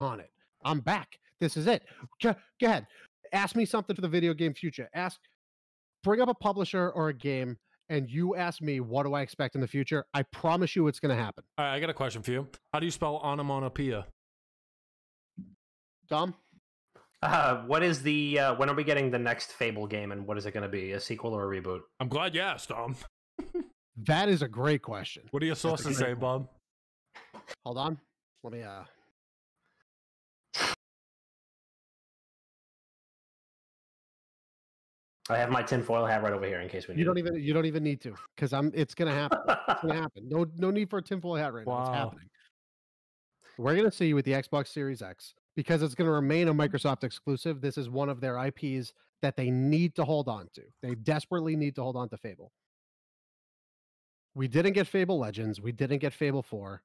on it. I'm back. This is it. Go ahead. Ask me something for the video game future. Ask, bring up a publisher or a game, and you ask me, what do I expect in the future? I promise you it's going to happen. All right, I got a question for you. How do you spell onomatopoeia? Dom? What is the, when are we getting the next Fable game, and what is it going to be? A sequel or a reboot? I'm glad you asked, Dom. That is a great question. What do your sources say, Bob? Hold on. Let me, I have my tinfoil hat right over here in case we need. You don't even need to, because it's gonna happen. It's gonna happen. No need for a tinfoil hat right now. It's happening. We're gonna see with the Xbox Series X, because it's gonna remain a Microsoft exclusive. This is one of their IPs that they need to hold on to. They desperately need to hold on to Fable. We didn't get Fable Legends. We didn't get Fable 4.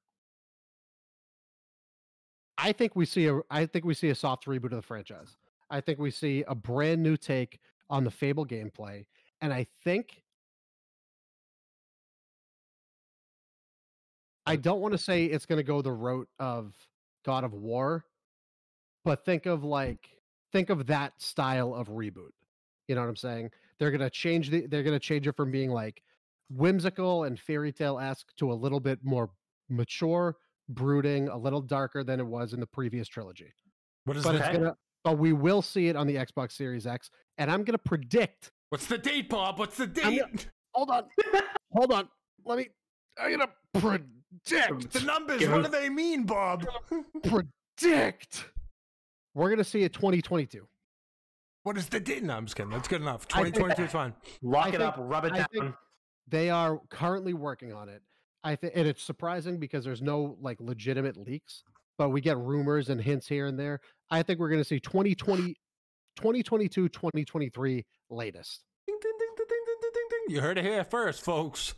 I think we see a soft reboot of the franchise. I think we see a brand new take on the Fable gameplay, and I don't want to say it's going to go the route of God of War, but think of that style of reboot. You know what I'm saying? They're going to change it from being like whimsical and fairy tale-esque to a little bit more mature, brooding, a little darker than it was in the previous trilogy. But we will see it on the Xbox Series X, and I'm going to predict. What's the date, Bob? What's the date? Hold on. Hold on. I'm going to predict. The numbers, what do they mean, Bob? Predict. We're going to see it 2022. What is the date? No, I'm just kidding. That's good enough. 2022 is fine. Lock it up, rub it down. They are currently working on it. And it's surprising because there's no legitimate leaks, but we get rumors and hints here and there. I think we're going to see 2022, 2023 latest. Ding, ding, ding, ding, ding, ding, ding, ding. You heard it here first, folks.